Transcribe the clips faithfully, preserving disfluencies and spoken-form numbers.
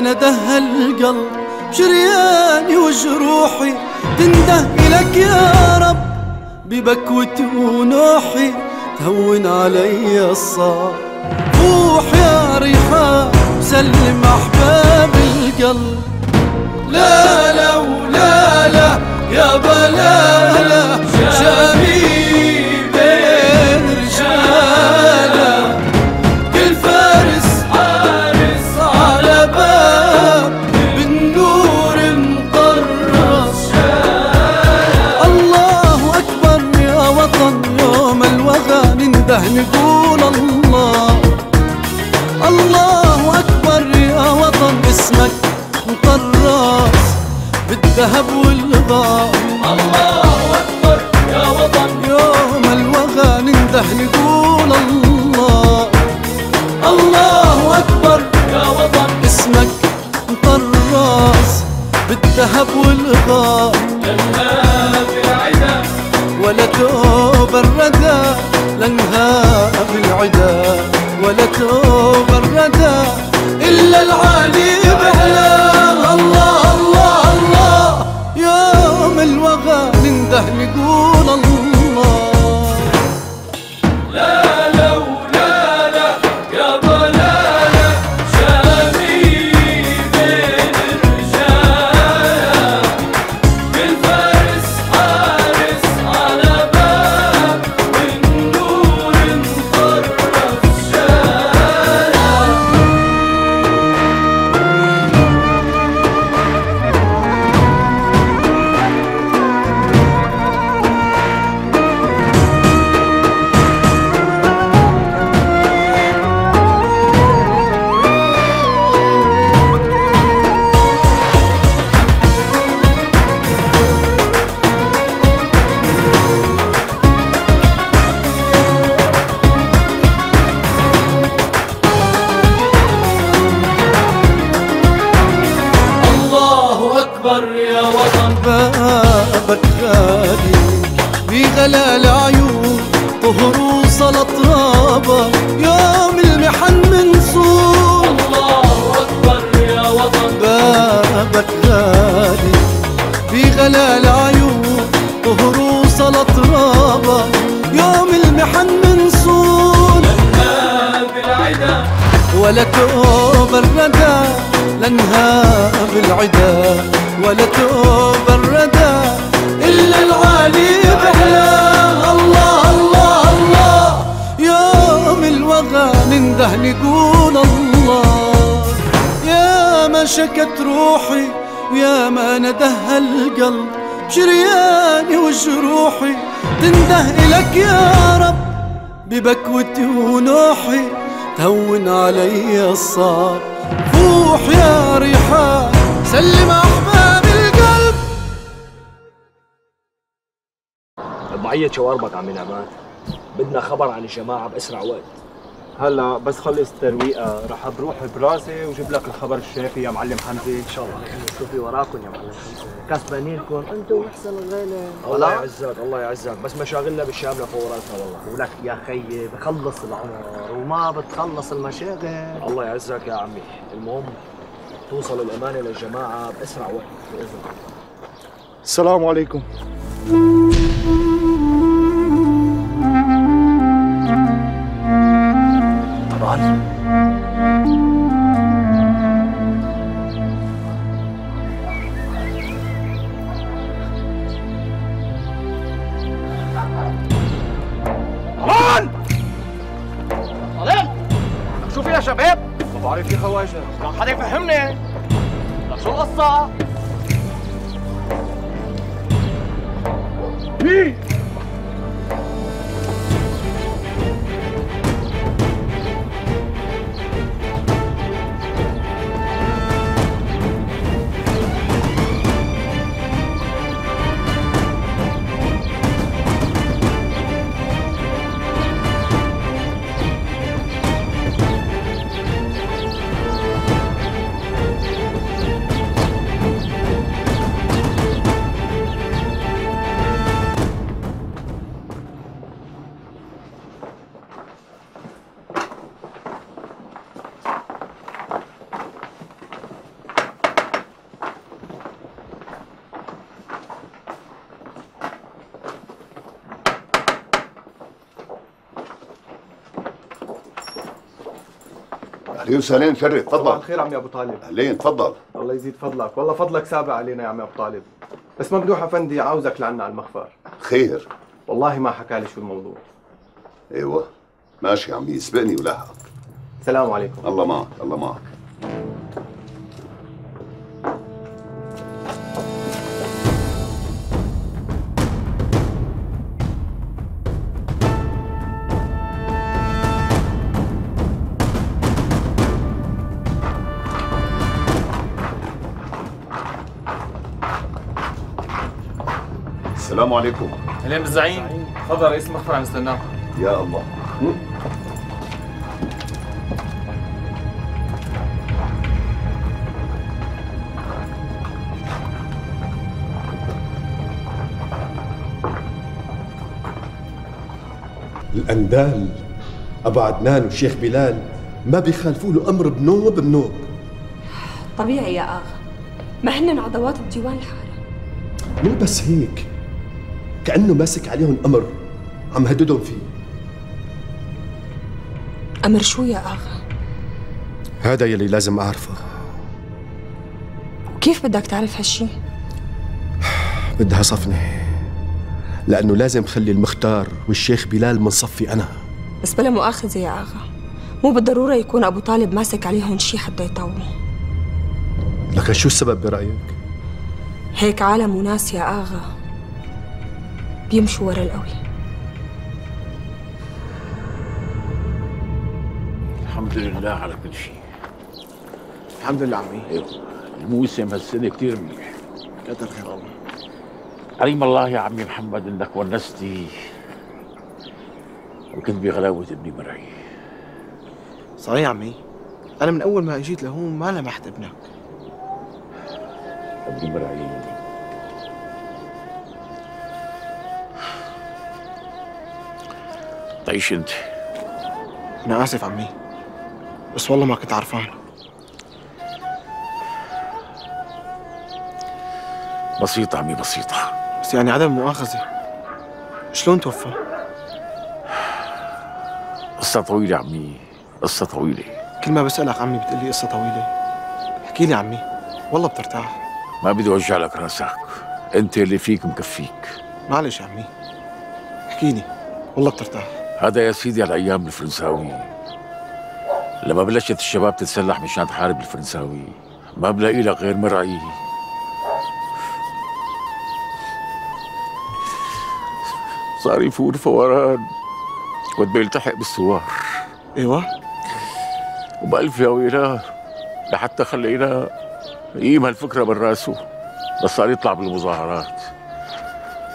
أنا ده القلب جرياني وجروحي تنده إلك يا رب ببكوتي ونوحي تهون علي الصعب. روح يا ريحان سلم أحباب القلب. لا لا ولا لا يا بلالا جميل نقول الله الله أكبر يا وطن اسمك مطرس بالذهب والفضة. الله أكبر يا وطن يوم الوغى ننده نقول الله الله أكبر يا وطن اسمك مطرس بالذهب والفضة. لنهاب العدا ولا توب الردى لنهاب العدا ولا توب الردى إلا العالي بأهلا. الله الله الله يوم الوغى ننده نقول الله. لا لا ولا لا يا بلالا جميل بين الرجال بالفارس حارس على باب من نور مطرف بابك غالي بغلا العيون طهر وصل اطرابه يوم المحن منصور. الله اكبر يا وطن بابك غالي بغلا العيون طهر وصل اطرابه يوم المحن منصور. لنهاب العدا ولا توب الردى لنهاب العدا ولا توب الردى إلا العالي بأهلا. الله الله الله يوم الوغى ننده نقول الله. يا ما شكت روحي ويا ما نده القلب جرياني وجروحي تنده إلك يا رب ببكوتي ونوحي تهون علي الصعب. روح يا ريحان سلم أحباب القلب. بعية شواربك عمي نعمان، بدنا خبر عن الجماعة بأسرع وقت. هلا بس خلص ترويقة رح بروح براسي وجيب لك الخبر الشافي يا معلم حمزة. إن شاء الله شوفي وراكم يا معلم حمزة، كسبانينكم أنتم وأحسن الغالي. الله يعزك الله يعزك، بس مشاغلنا بالشام لفوق راسنا والله. ولك يا خيي بخلص العمر وما بتخلص المشاغل. الله يعزك يا عمي، المهم توصل الأمانة للجماعة بأسرع وقت بإذن الله. السلام عليكم. طبعاً طبعاً طبعاً شو في يا شباب؟ ما بعرف في خواجة، لك حدا يفهمني، لك شو القصة؟ مين؟ يوسف اهلين فرد تفضل. طبعا خير عمي ابو طالب. اهلين تفضل. الله يزيد فضلك، والله فضلك سابق علينا يا عمي ابو طالب. بس ممدوح افندي عاوزك لعنا على المخفر. خير. والله ما حكى لي شو الموضوع. ايوه ماشي يا عمي، سبقني ولحقك. السلام عليكم. الله معك الله معك. السلام عليكم. اهلين بالزعيم. تفضل رئيس المخفر عم يستناك. يا الله. الاندال ابو عدنان وشيخ بلال ما بيخالفوا له امر بنوب بنوب. طبيعي يا اغا، ما هن عضوات الديوان الحالي. مو بس هيك، كأنه ماسك عليهم أمر عم هددهم فيه. أمر شو يا آغا؟ هذا يلي لازم أعرفه. وكيف بدك تعرف هالشي؟ بدها صفنة، لأنه لازم خلي المختار والشيخ بلال من صفي أنا. بس بلا مؤاخذة يا آغا، مو بالضرورة يكون أبو طالب ماسك عليهم شي حتى يطوموا. لكن شو السبب برأيك؟ هيك عالم وناس يا آغا بيمشوا ورا القوي. الحمد لله على كل شيء. الحمد لله عمي. ايوه الموسم هالسنه كثير منيح. كتر خير الله. عليم الله يا عمي محمد انك ونستي وكنت بغلاوه ابني مرعي. صحيح عمي، انا من اول ما اجيت لهون ما لمحت ابنك. ابني مرعي تعيش انت. انا اسف عمي، بس والله ما كنت عرفان. بسيطة عمي بسيطة. بس يعني عدم مؤاخذة، شلون توفى؟ قصة طويلة عمي، قصة طويلة. كل ما بسألك عمي بتقلي قصة طويلة. احكي لي عمي، والله بترتاح. ما بدي اوجع لك راسك، انت اللي فيك مكفيك. معلش عمي، احكي لي والله بترتاح. هذا يا سيدي على ايام الفرنساوي، لما بلشت الشباب تتسلح مشان تحارب الفرنساوي ما بلاقي لك غير مرعي. صار يفور فوران كنت بيلتحق بالثوار. ايوه وبألف يا ويلاه لحتى خلينا يقيم هالفكره براسه، بس صار يطلع بالمظاهرات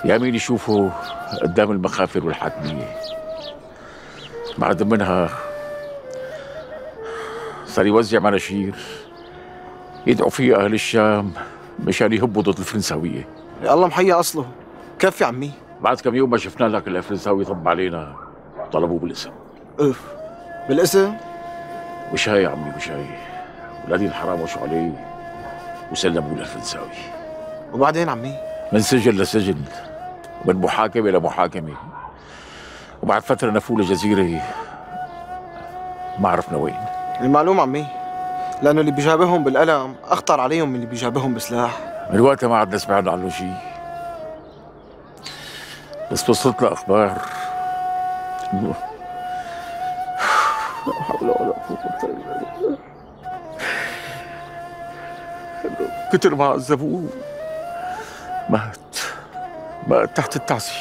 يا مين يشوفه قدام المخافر والحتميه. مع ضمنها صار يوزع مناشير يدعو فيها اهل الشام مشان يهبوا ضد الفرنساويه. يا الله محيا اصله. كفي عمي، بعد كم يوم ما شفنا لك الا الفرنساوي طب علينا وطلبوه بالاسم. اف بالاسم؟ مش هاي يا عمي مش هاي، ولادي الحرام وشوا عليه وسلموه للفرنساوي. وبعدين عمي؟ من سجن لسجن ومن محاكمه لمحاكمه، وبعد فترة نفوا لجزيرة ما عرفنا وين. المعلوم عمي، لأنه اللي بيجابههم بالألم أخطر عليهم من اللي بيجابههم بسلاح. من وقتها ما عدنا سمعنا عنه شيء، بس وصلت لنا أخبار إنه لا حول ولا قوة إلا بالله، إنه كتر ما عذبوه مات مات تحت التعذيب.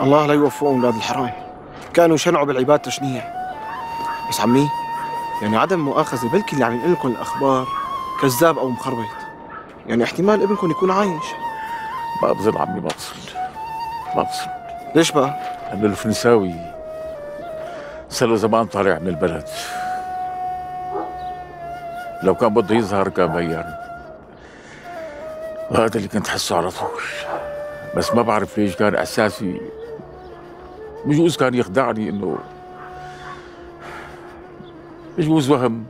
الله لا يوفقهم اولاد الحرام، كانوا شنعوا بالعباد تشنيع. بس عمي يعني عدم مؤاخذه، بلكي اللي عم ينقل لكم الاخبار كذاب او مخربط، يعني احتمال ابنكم يكون عايش. ما بظن عمي ما بظن ما بظن. ليش بقى؟ لانه الفرنساوي صار له زمان طالع من البلد، لو كان بده يظهر كان بين، وهذا اللي كنت حسه على طول. بس ما بعرف ليش كان احساسي، بجوز كان يخدعني، انه بجوز وهم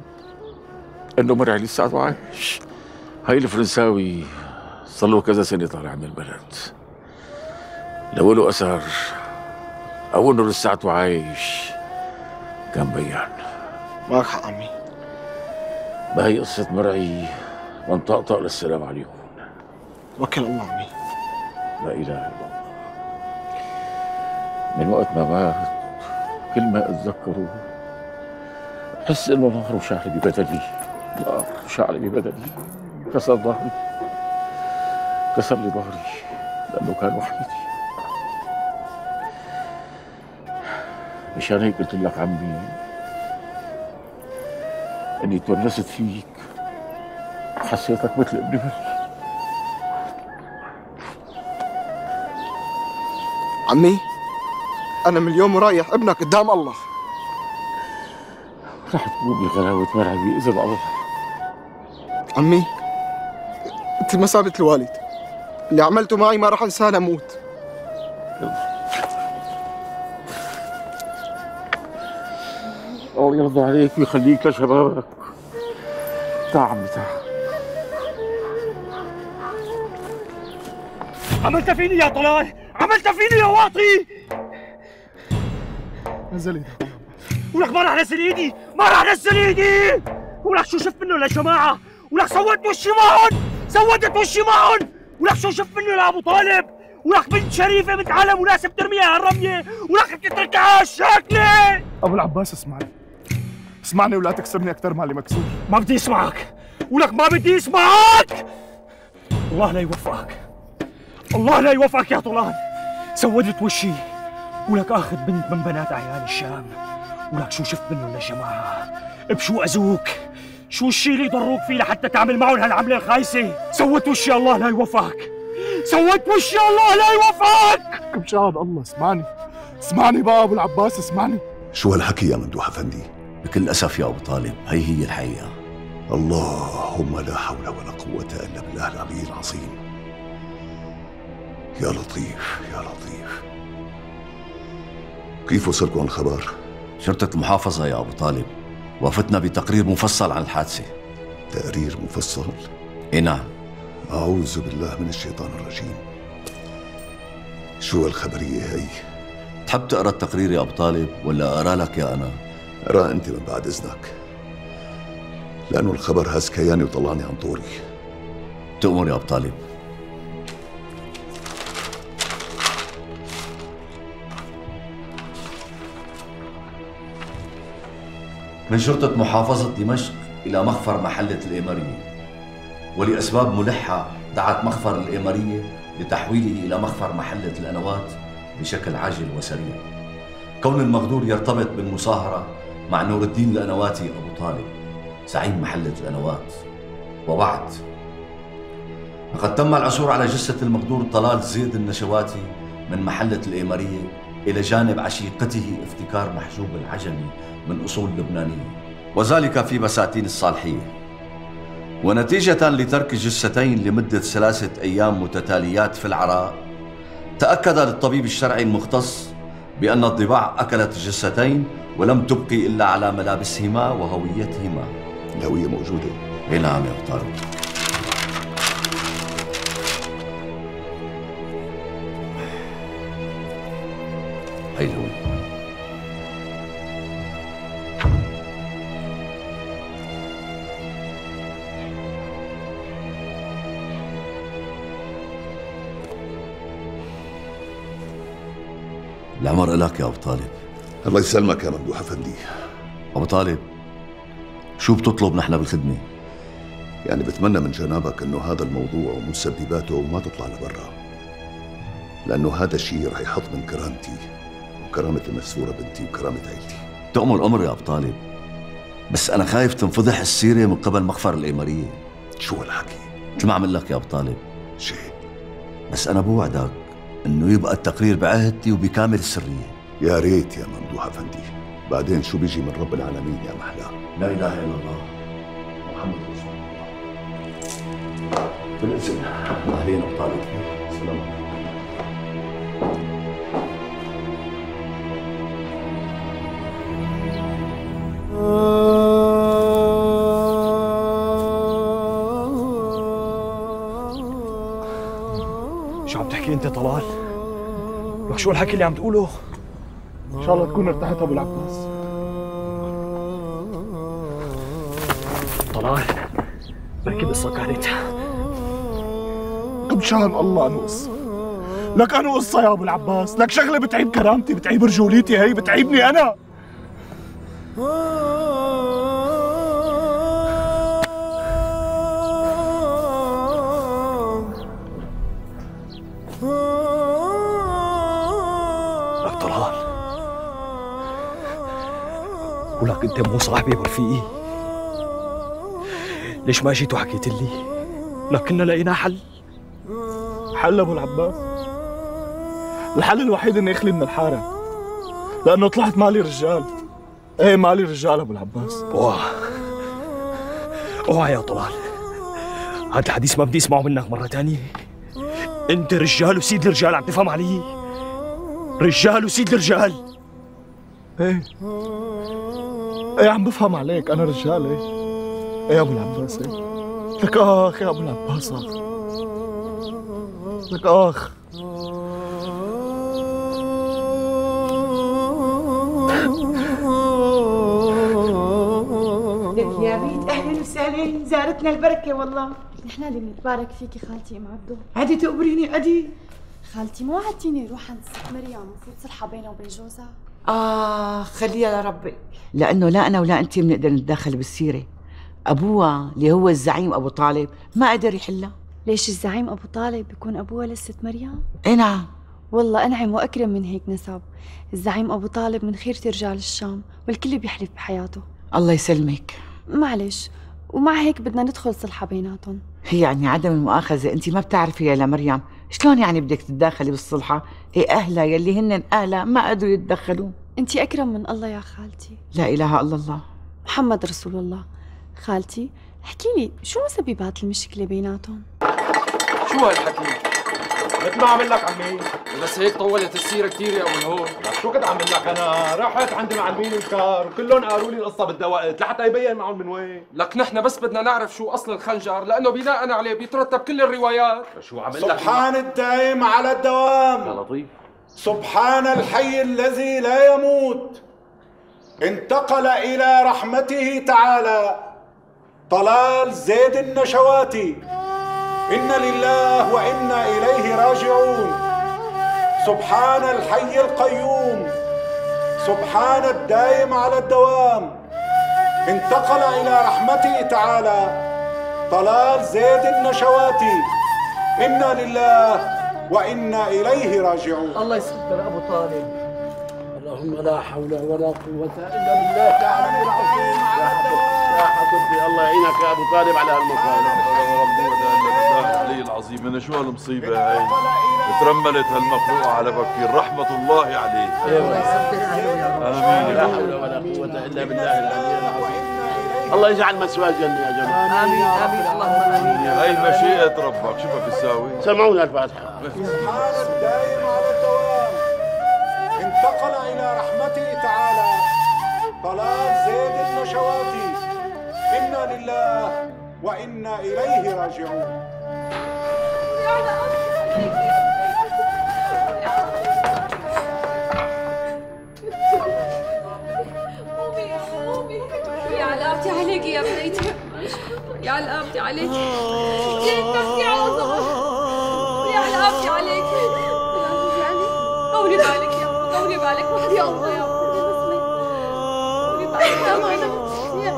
انه مرعي لساته عايش. هاي الفرنساوي صار له كذا سنه طالع من البلد، لو له اثر او انه لساته عايش كان بيان. معك حق عمي، بهي قصة مرعي ونطقطق للسلام عليكم. توكل الله عمي. لا إله إلا الله. من وقت ما مات كل ما أتذكره بحس إنه ظهره وشعري ببدني، ظهره وشعري ببدني، كسر ظهري، كسر لي ظهري لأنه كان وحيدي. مشان هيك قلت لك عمي إني تونست فيك وحسيتك مثل ابن بلدي. عمي أنا من اليوم رايح ابنك قدام الله. رح تقومي غلاوة مرعي بإذن الله. عمي أنت مثابة الوالد، اللي عملته معي ما رح أنساه لأموت. الله يرضى عليك ويخليك لشبابك. تعال عمي تعال. عملت فيني يا طلال، عملت فيني يا واطي. نزل ايدك ولك ما رح نزل ايدي، ما رح نزل ايدي ولك شو شفت منه للجماعة، ولك سودت وشي معهم، سودت وشي معهم، ولك شو شفت منه لأبو طالب، ولك بنت شريفة بنت عالم وناس بترميها هالرمية، ولك بتتركها شاكلة. أبو العباس اسمعني، اسمعني ولا تكسرني أكثر مالي مكسور. ما بدي اسمعك، ولك ما بدي اسمعك. الله لا يوفقك، الله لا يوفقك يا طلال. سودت وشي ولك آخذ بنت من بنات عيال الشام، ولك شو شفت منهم للجماعة، بشو أذوك، شو الشي اللي ضروك فيه لحتى تعمل معهم هالعملة الخايسة. سوت وشي الله لا يوفقك، سوت وشي الله لا يوفقك. مشان الله اسمعني، اسمعني بقى أبو العباس اسمعني. شو هالحكي يا ممدوح أفندي؟ بكل أسف يا أبو طالب هي هي الحقيقة. اللهم لا حول ولا قوة إلا بالله العلي العظيم. يا لطيف يا لطيف. كيف وصلكم الخبر؟ شرطة المحافظة يا أبو طالب وافتنا بتقرير مفصل عن الحادثة. تقرير مفصل؟ إيه نعم. أعوذ بالله من الشيطان الرجيم. شو هالخبرية هي؟ تحب تقرأ التقرير يا أبو طالب ولا أقرأ لك يا أنا؟ أقرأ أنت من بعد إذنك، لأنه الخبر هز كياني وطلعني عن طوري. تؤمر يا أبو طالب. من شرطة محافظة دمشق إلى مخفر محلة الإمارية، ولأسباب ملحة دعت مخفر الإمارية لتحويله إلى مخفر محلة الأنوات بشكل عاجل وسريع، كون المغدور يرتبط بالمصاهرة مع نور الدين الأنواتي أبو طالب زعيم محلة الأنوات. وبعد، لقد تم العثور على جثة المغدور طلال زيد النشواتي من محلة الإمارية إلى جانب عشيقته افتكار محجوب العجمي من أصول لبنانية، وذلك في بساتين الصالحية. ونتيجة لترك الجثتين لمدة ثلاثة أيام متتاليات في العراء، تأكد للطبيب الشرعي المختص بأن الضباع أكلت الجثتين ولم تبقي إلا على ملابسهما وهويتهما. الهوية موجودة؟ إيه نعم يا طارق. هي الهوية. العمر إلك يا أبو طالب. الله يسلمك يا ممدوح أفندي. أبو طالب شو بتطلب نحن بالخدمة؟ يعني بتمنى من جنابك إنه هذا الموضوع ومسبباته ما تطلع لبرا، لأنه هذا الشيء رح يحط من كرامتي وكرامة المسؤولة بنتي وكرامة عيلتي. تؤمر الأمر يا أبو طالب، بس أنا خايف تنفضح السيرة من قبل مخفر الإمارية. شو هالحكي؟ مثل ما عم لك يا أبو طالب. شيء بس أنا بوعدك إنه يبقى التقرير بعهدتي وبكامل السرية. يا ريت يا ممدوح أفندي، بعدين شو بيجي من رب العالمين يا محلاه. لا إله إلا الله محمد رسول الله. بالإذن. أهلين أبو طالب. السلام عليكم. شو عم تحكي انت طلال؟ لك شو الحكي اللي عم تقوله؟ ان شاء الله تكون ارتحت ابو العباس. قرار بكبسها كانتها. مشان الله نقص لك، أنا قصة يا أبو العباس، لك شغلة بتعيب كرامتي، بتعيب رجوليتي، هي بتعيبني أنا. لك طلال، ولك أنت مو صاحبي ورفيقي، ليش ما جيت وحكيت لي؟ لك كنا لقينا حل. حل أبو العباس؟ الحل الوحيد اني اخلي من الحارة، لأنه طلعت مالي رجال. ايه مالي رجال أبو العباس. اوعى اوعى يا طلال، هذا الحديث ما بدي اسمعه منك مرة تانية. أنت رجال وسيد الرجال، عم تفهم علي؟ رجال وسيد الرجال. ايه ايه عم بفهم عليك، أنا رجال. ايه ايه أبو العباس. ايه لك آخ يا أبو العباس، آخ لك آخ. لك يا بيت أهلا وسهلا، زارتنا البركة والله. نحن اللي بنتبارك فيكي خالتي أم عبدو. عادي تقبريني عادي. خالتي ما وعدتيني روح عند ست مريم المفروض صلحة بينها وبين جوزها؟ آه خليها لربي، لأنه لا أنا ولا أنت بنقدر نتدخل بالسيرة. أبوها اللي هو الزعيم أبو طالب ما قدر يحلها. ليش الزعيم أبو طالب بيكون أبوها لست مريم؟ إيه نعم. والله أنعم وأكرم من هيك نسب. الزعيم أبو طالب من خيرة رجال الشام، والكل بيحلف بحياته. الله يسلمك. معلش، ومع هيك بدنا ندخل صلحة بيناتهم. هي يعني عدم المؤاخذة، أنت ما بتعرفي يا لمريم، شلون يعني بدك تتداخلي بالصلحة؟ هي أهلها يلي هن أهلها ما قدروا يتدخلوا. أنت أكرم من الله يا خالتي. لا إله إلا الله، محمد رسول الله. خالتي احكي لي شو مسببات المشكلة بيناتهم؟ شو هالحكي؟ مثل ما عمل لك عمي، بس هيك طولت السيرة كثير يا أول هون. شو كنت عمل لك أنا؟ رحت عند معلمين الكار وكلهم قالوا لي القصة بدها وقت لحتى يبين معهم من وين. لك نحن بس بدنا نعرف شو أصل الخنجر، لأنه بناء عليه بيترتب كل الروايات. شو عمل لك؟ سبحان الدائم على الدوام. يا لطيف. سبحان الحي الذي لا يموت. انتقل إلى رحمته تعالى طلال زيد النشواتي. إنا لله وإنا إليه راجعون. سبحان الحي القيوم. سبحان الدائم على الدوام. انتقل إلى رحمته تعالى طلال زيد النشواتي. إنا لله وإنا إليه راجعون. الله يستر أبو طالب. اللهم لا حول ولا قوة إلا بالله تعالى العظيم. على الدوام يا حبيبي، الله يعينك يا أبو طالب على هالمصايب. لا حول ولا قوة إلا بالله العلي العظيم. أنا شو هالمصيبة هاي؟ ترملت هالمخلوقة على بكير، رحمة الله عليه. الله يستر عليه. آمين. لا حول ولا قوة إلا بالله العلي العظيم. الله يجعل مسواه جنة يا جماعة. آمين آمين اللهم آمين. هاي مشيئة ربك، شو بدك تساوي؟ سمعونا الفاتحة. سبحان الدائم على الدوام. انتقل إلى رحمته تعالى طلال زيد النشواتي. إنا لله وإنا إليه راجعون. يا علقتي عليكي يا بنيتي، يا علقتي عليكي، ليه بتحكي عظمة؟ يا علقتي عليكي، طولي بالك طولي بالك وحدي يا الله يا رب، طولي بالك يا عمري وحدي يا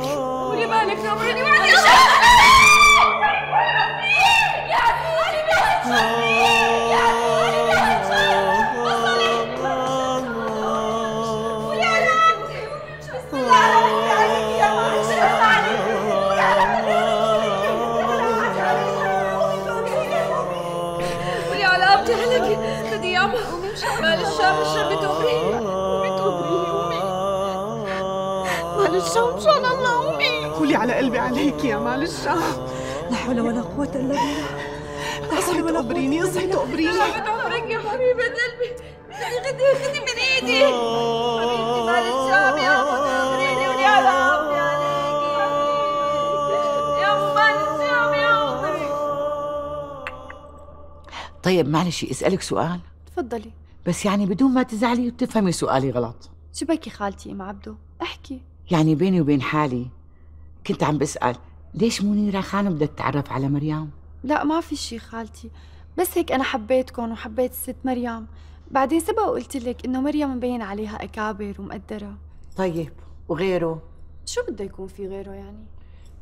إن شاء الله أمي. قولي على قلبي عليك يا مال الشام. لا حول ولا قوة إلا بالله. اصحي تقبريني، اصحي تقبريني. شافت عمرك يا حبيبة قلبي، خدي خدي من إيدي. حبيبتي مال الشام يا أمي، تقبريني قولي على قلبي عليك يا أم مال الشام يا أمي. طيب معلش أسألك سؤال. تفضلي. بس يعني بدون ما تزعلي وتفهمي سؤالي غلط. شو بكي خالتي أم عبدو؟ احكي. يعني بيني وبين حالي كنت عم بسأل ليش منيرة خانم بدها تتعرف على مريم؟ لا ما في شي خالتي، بس هيك أنا حبيتكم وحبيت الست مريم، بعدين سبق وقلت لك إنه مريم مبين عليها أكابر ومقدرة. طيب وغيره؟ شو بده يكون في غيره يعني؟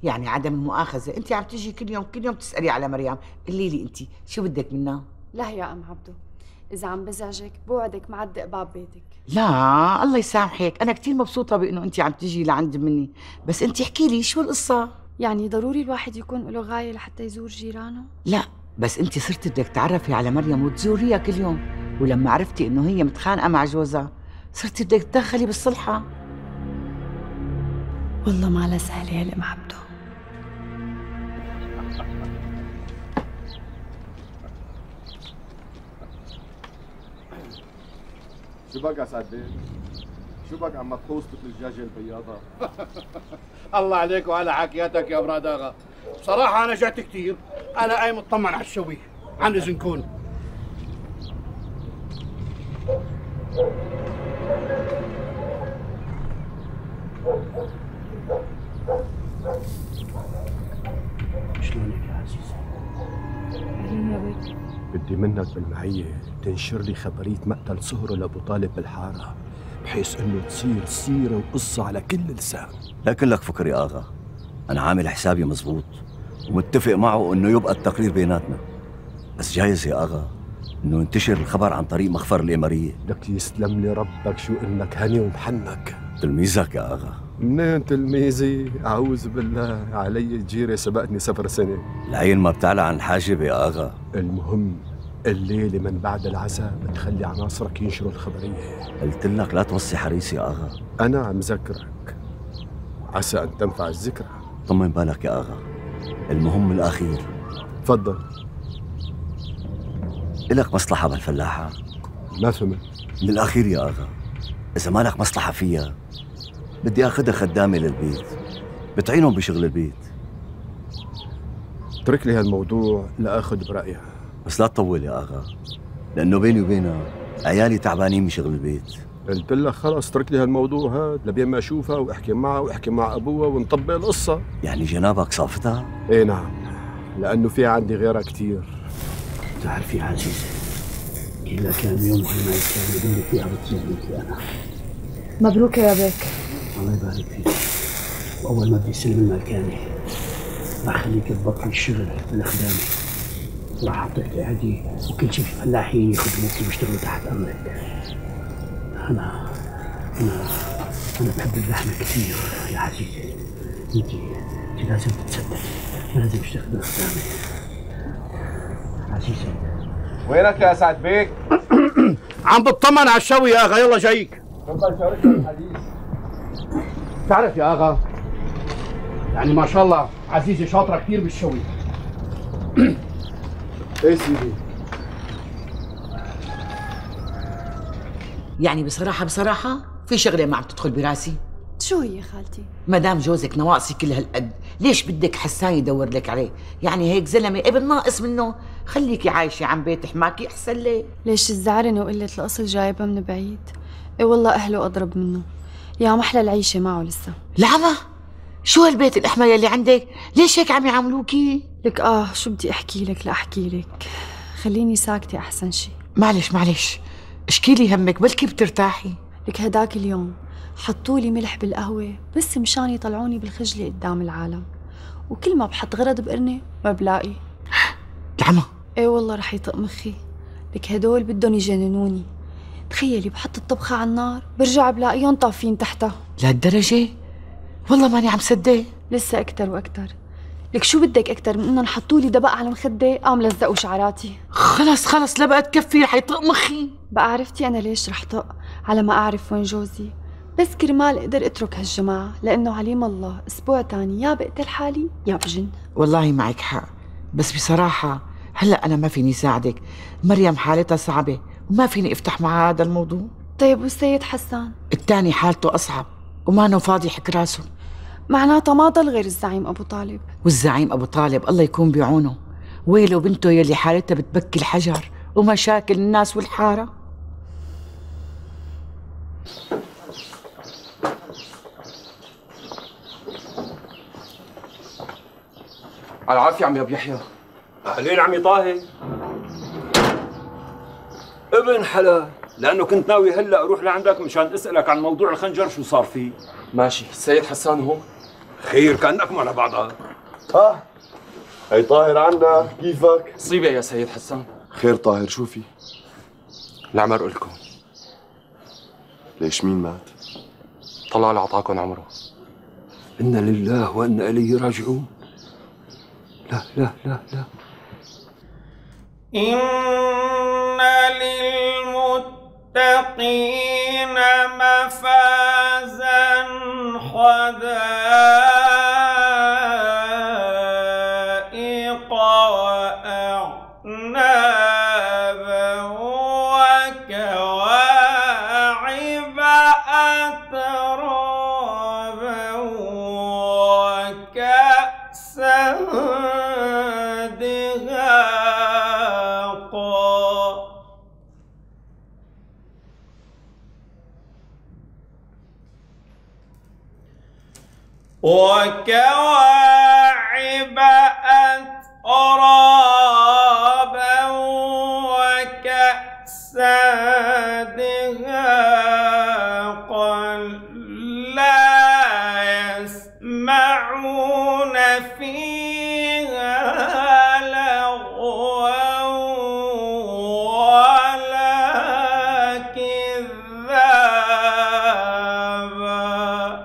يعني عدم المؤاخذة، أنت عم تجي كل يوم كل يوم تسألي على مريم، قولي لي أنت شو بدك منها؟ لا يا أم عبدو، إذا عم بزعجك بوعدك معدق باب بيتك. لا الله يسامحك، أنا كثير مبسوطة بإنه أنت عم تجي لعند مني، بس أنت احكي لي شو القصة؟ يعني ضروري الواحد يكون له غاية لحتى يزور جيرانه؟ لا، بس أنت صرت بدك تتعرفي على مريم وتزوريها كل يوم، ولما عرفتي إنه هي متخانقة مع جوزها، صرت بدك تدخلي بالصلحة. والله ما على سهلة يا الأم عبدو. شو بك يا سعدين؟ شو بك عم تحوس مثل الدجاجة البياضة؟ الله عليك وعلى حكياتك يا براد اغا، بصراحة أنا جعت كثير، أنا قايم مطمن على الشوي، عندي زنكون. شلونك يا عزيزي؟ أهلين يا بيك. بدي منك بالمعية تنشر لي خبرية مقتل سهرة لأبو طالب بالحارة، بحيث انه تصير سيره وقصه على كل لسان. لا كلك فكر يا اغا، انا عامل حسابي مزبوط ومتفق معه انه يبقى التقرير بيناتنا، بس جايز يا اغا انه ينتشر الخبر عن طريق مخفر الاماريه. لك يسلم لي ربك، شو انك هني ومحنك. تلميذك يا اغا. منين تلميذي؟ اعوذ بالله، علي الجيره سبقتني سفر سنه. العين ما بتعلى عن الحاجب يا اغا. المهم الليلة من بعد العزاء بتخلي عناصرك ينشروا الخبرية. قلت لك لا توصي حريصي يا أغا. أنا مذكرك، عسى أن تنفع الذكرى. طمن بالك يا أغا، المهم الأخير. تفضل. إلك مصلحة بالفلاحة؟ ما فهمت. من الأخير يا أغا، إذا ما لك مصلحة فيها بدي آخذها خدامة للبيت، بتعينهم بشغل البيت. اترك لي هالموضوع لآخذ برأيها. بس لا تطول يا اغا، لانه بيني وبينها عيالي تعبانين من شغل البيت. قلت لك خلص اترك لي هالموضوع هذا لبين ما اشوفها واحكي معها واحكي مع ابوها ونطبق القصه. يعني جنابك صافتها؟ ايه نعم، لانه في عندي غيرها كثير. بتعرفي عزيزي، اذا كان يوم هالمعي كان يقول لي فيها بتصير مثلي انا. مبروك يا بك. الله يبارك فيك، واول ما بدي اسلم الملكانه راح خليك تبطل الشغل بالخدامه، راح اعطيك عادي وكل شيء الفلاحين يخدموك ويشتغلوا تحت امرك. انا انا انا بحب اللحمه كثير يا عزيزي، انت انت لازم تتصدقي، لازم تشتغلي قدامي. عزيزي وينك يا اسعد بيك؟ عم بتطمن على الشوي يا اغا، يلا جايك. تفضل شاركنا الحديث. بتعرف يا اغا، يعني ما شاء الله عزيزي شاطره كثير بالشوي. ايه سيدي؟ يعني بصراحة بصراحة في شغلة ما عم تدخل براسي. شو هي خالتي؟ مدام جوزك نواقصي كل هالقد، ليش بدك حسان يدور لك عليه؟ يعني هيك زلمة ابن ناقص منه، خليكي عايشة عن بيت حماكي أحسن لي. ليش تزعلني وقلة الأصل جايبها من بعيد؟ إيه والله أهله أضرب منه، يا محلى العيشة معه لسه. لعبة؟ شو هالبيت الأحمر يلي عندك؟ ليش هيك عم يعاملوكي؟ لك آه شو بدي أحكي لك لأحكي لك، خليني ساكتة أحسن شي. معلش معلش، اشكي لي همك بلكي بترتاحي. لك هداك اليوم حطوا لي ملح بالقهوة بس مشان يطلعوني بالخجلة قدام العالم، وكل ما بحط غرض بقرني ما بلاقي. العمى. إيه والله رح يطق مخي، لك هدول بدهم يجننوني، تخيلي بحط الطبخة على النار برجع بلاقيهم طافين تحتها. لهالدرجة؟ والله ماني عم صدق. لسه أكتر وأكتر. لك شو بدك أكتر من إنهم حطوا لي دبق على المخدة قام لزقوا شعراتي. خلص خلص لا بقى تكفي، رح يطق مخي. بقى عرفتي أنا ليش رح طق، على ما أعرف وين جوزي، بس كرمال أقدر أترك هالجماعة، لأنه عليم الله أسبوع تاني يا بقتل حالي يا بجن. والله معك حق، بس بصراحة هلا أنا ما فيني ساعدك، مريم حالتها صعبة وما فيني أفتح معها هذا الموضوع. طيب والسيد حسان؟ الثاني حالته أصعب ومانه فاضي حك راسه. معناتها ما ضل غير الزعيم أبو طالب. والزعيم أبو طالب الله يكون بعونه، ويله بنته يلي حالتها بتبكي الحجر ومشاكل الناس والحارة. على العافية عمي أبو يحيى. أهلين عمي طاهر. ابن حلال، لأنه كنت ناوي هلا أروح لعندك مشان أسألك عن موضوع الخنجر شو صار فيه. ماشي، السيد حسان هون؟ خير، كأنك ما على بعضها. ها؟ هي طاهر عنا، كيفك؟ صيبة يا سيد حسان. خير طاهر، شو في؟ العمر إلكم. ليش مين مات؟ طلع اللي عطاكم عمره. إنا لله وإنا إليه راجعون. لا لا لا لا. إنا للمتقين مفازا حدائق وأعنابا وكواعب أترابا وكأسا وكواعب أترابا وكأسا دهاقا لا يسمعون فيها لغوا ولا كذابا.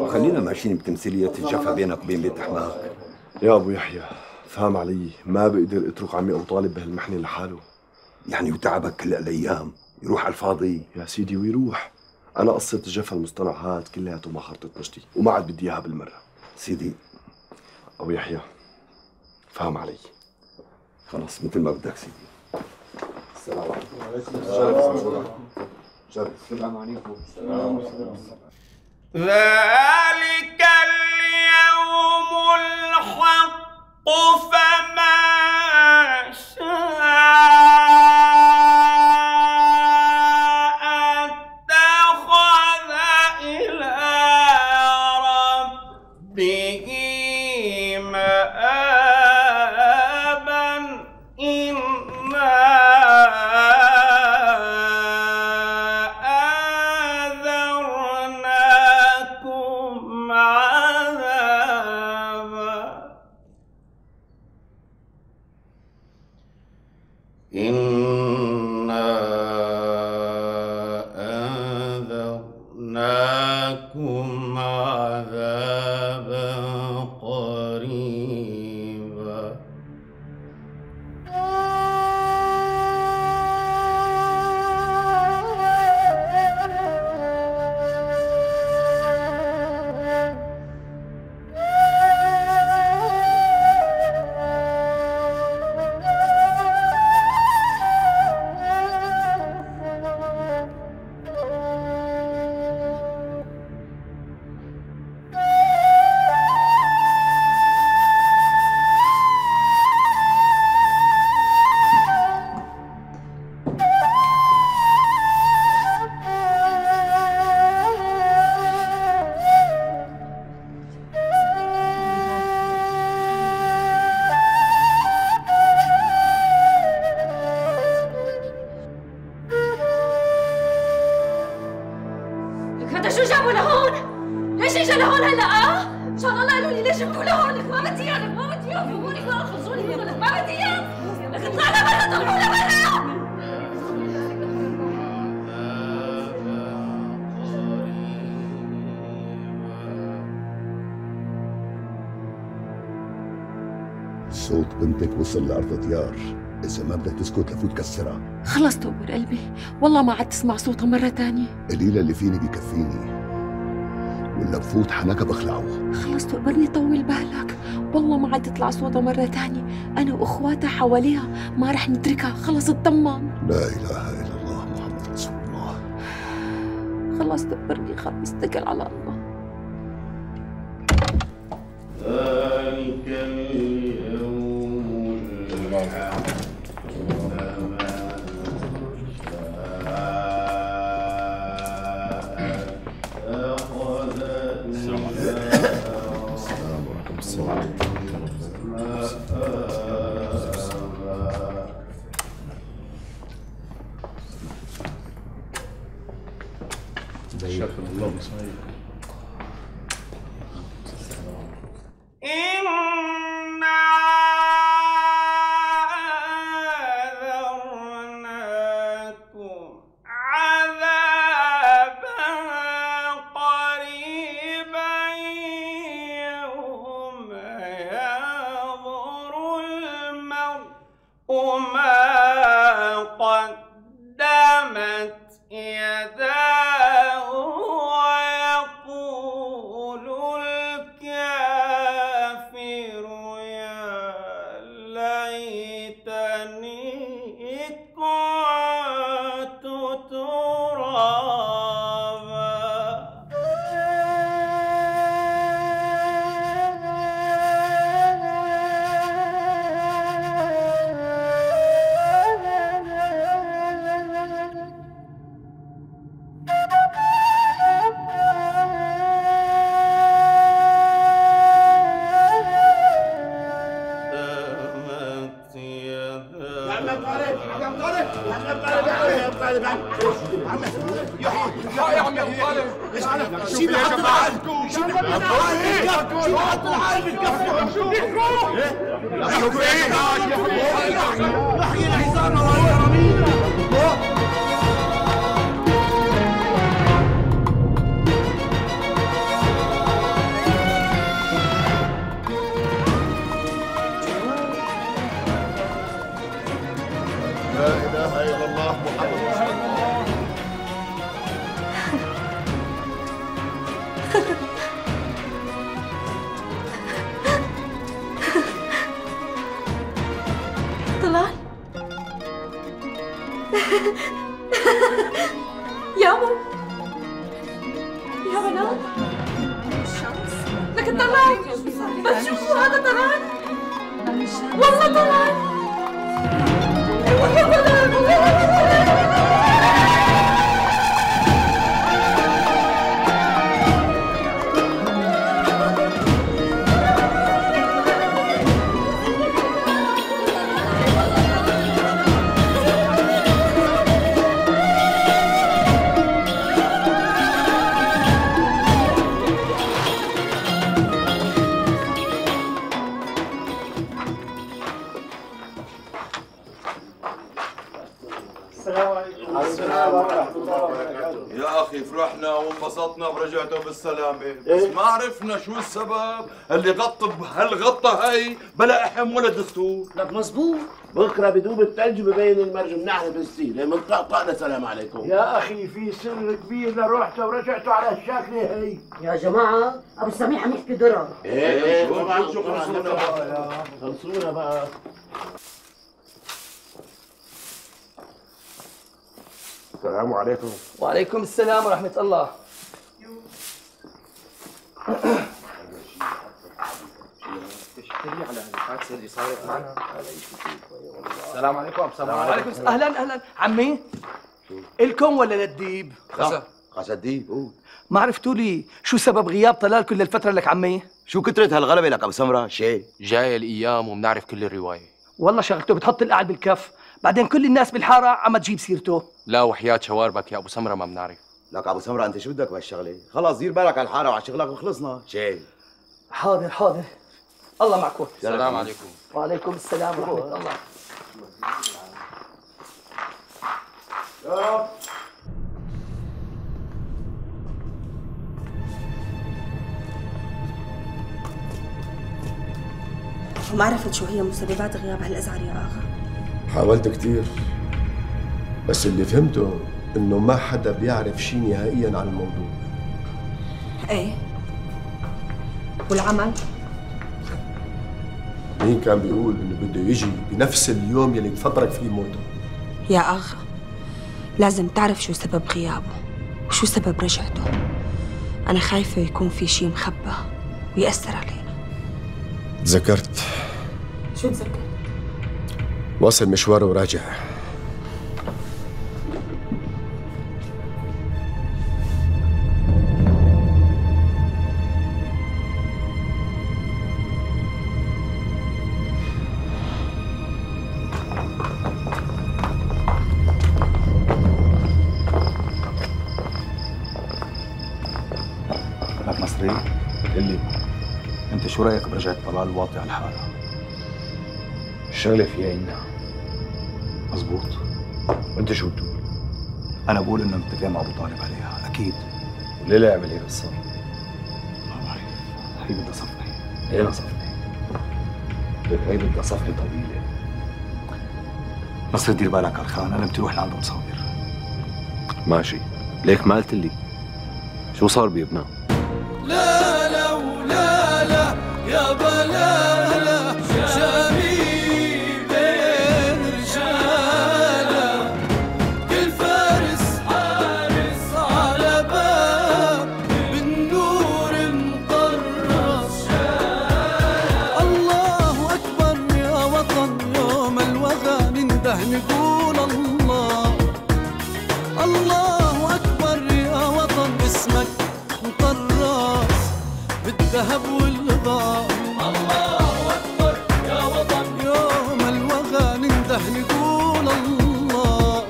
وخلينا ماشيين بتمثيلية الجفا بينك وبين بيت حماك. يا ابو يحيى فهم علي، ما بقدر اترك عمي ابو طالب بهالمحنه لحاله يعني، وتعبك كل الايام يروح على الفاضي. يا سيدي ويروح، انا قصه الجفا المصطنع هاد كلياته ما خرطت مشتي وما عاد بدي اياها بالمره. سيدي ابو يحيى فهم علي، خلص مثل ما بدك سيدي. السلام عليكم. وعليكم السلام. تبقى معانيكم. السلام عليكم. ذلك اليوم الحق فما شاء صوت بنتك وصل لأرض الديار، إذا ما بدك تسكت لفوت كسرها. خلص طور قلبي، والله ما عاد تسمع صوتها مرة تانية. قليلة اللي فيني بيكفيني، ولا بفوت حنكة بخلعه. خلص تقبرني طول بالك، والله ما عاد تطلع صوتها مرة تانية، أنا وأخواتها حواليها ما رح نتركها، خلص اطمن. لا إله إلا الله محمد رسول الله. خلص تقبرني، خلص اتكل على الله. ذلك اليوم الحق فما شاء اتخذ مآبا. شكرا الله صحيح. هنا لكن طلال ما تشوفوا هذا طلال؟ والله طلال ايوه طلال. انبسطنا ورجعتوا بالسلامة، بس ما عرفنا شو السبب اللي غط بهالغطة هاي بلا احم ولا دستور. لك مزبوط، بكره بدوب الثلج وببين المرج منحنا بالسيلة من طقطقنا سلام عليكم. يا اخي في سر كبير لروحته ورجعتوا على الشكلة هي. يا جماعة ابو السميع عم يحكي درر. ايه ايه طبعا شو خلصونا بقى خلصونا بقى. السلام عليكم. وعليكم السلام ورحمة الله. تشتري على الحادثة اللي صارت معنا. السلام عليكم. السلام عليكم. أهلا أهلا عمي. إلكم ولا للديب؟ خسر خسر الديب. ما عرفتوا لي شو سبب غياب طلال كل الفترة لك عمي؟ شو كثرة هالغلبة لك أبو سمرة؟ شيء جاي الأيام وبنعرف كل الرواية. والله شغلته بتحط القعد بالكف، بعدين كل الناس بالحارة عم تجيب سيرته. لا وحياة شواربك يا أبو سمرة ما بنعرف. لك أبو سمرة أنت شو بدك بهالشغلة؟ خلص دير بالك على الحارة وعلى شغلك وخلصنا. شيل. حاضر حاضر. الله معكم. السلام عليكم. وعليكم السلام ورحمة الله. يا وما عرفت شو هي مسببات غياب هالأزعر يا آغا. حاولت كثير بس اللي فهمته إنه ما حدا بيعرف شي نهائياً عن الموضوع. إيه والعمل؟ مين كان بيقول إنه بده يجي بنفس اليوم يلي تفطرك فيه موته؟ يا آغا لازم تعرف شو سبب غيابه وشو سبب رجعته. أنا خايفة يكون في شي مخبى ويأثر عليه. تذكرت. شو تذكرت؟ واصل مشواره وراجع. لك مصري اللي انت شو رايك برجعة طلال واطي على الحاره؟ الشغله فيها إنا مزبوط. وانت شو بتقول؟ انا بقول انه متفق مع ابو طالب عليها اكيد. وليه لا يعمل هيك الصف؟ ما بعرف. هي بدها صفقه. ايه بدها صفقه. هي بدها صفقه طويله. نصر دير بالك على الخان. انا بدي اروح لعند ابو صابر. ماشي. ليك ما قلت لي شو صار بيبنا؟ لا لا ولا يا بلالا جميل بين رجالا كل فارس حارس على باب بالنور مطرس شالا. الله أكبر يا وطن يوم الوغى ننده نقول الله. الله أكبر يا وطن اسمك مطرس بالذهب وال الله أكبر يا وطن يوم الوغى ننده نقول الله.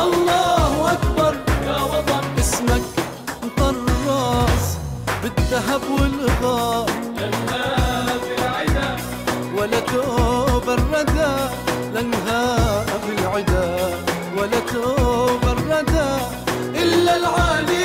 الله أكبر يا وطن اسمك مطراس بالذهب والغار. لنهاب العدا ولا توب الردى. لنهاب العدا ولا توب الردى إلا العالي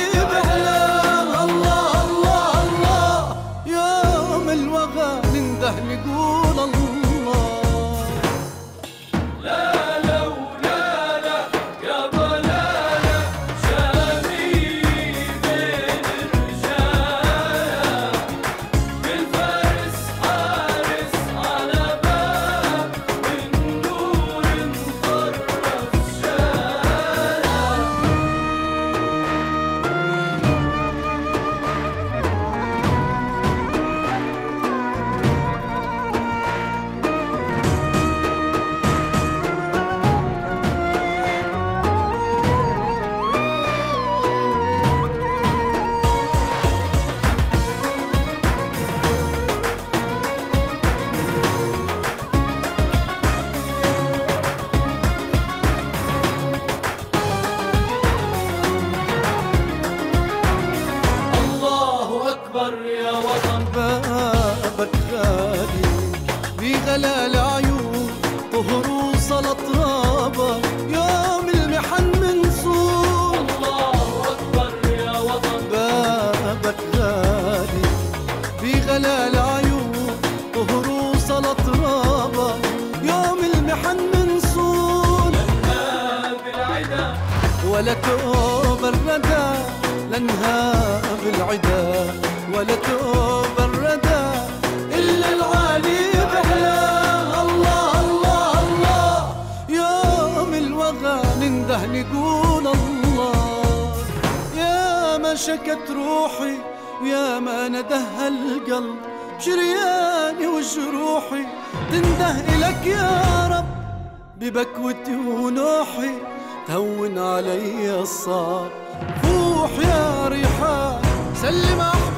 صبر يا وطن، بابك غالي بغلا العيون وهروس الأطرابة، يوم المحن منصور. الله أكبر يا وطن، بابك غالي بغلا العيون وهروس الأطرابة، يوم المحن منصور. لنهاب العدا ولا توب الردى، لنهاب العدا ولا توب الردى، إلا العالي بحلا. الله الله الله، يوم الوغى ننده نقول الله. يا ما شكت روحي ويا ما نده القلب، شرياني وجروحي تنده إلك يا رب. ببكوتي ونوحي تهون علي الصعب، فوح يا ريحان سلم.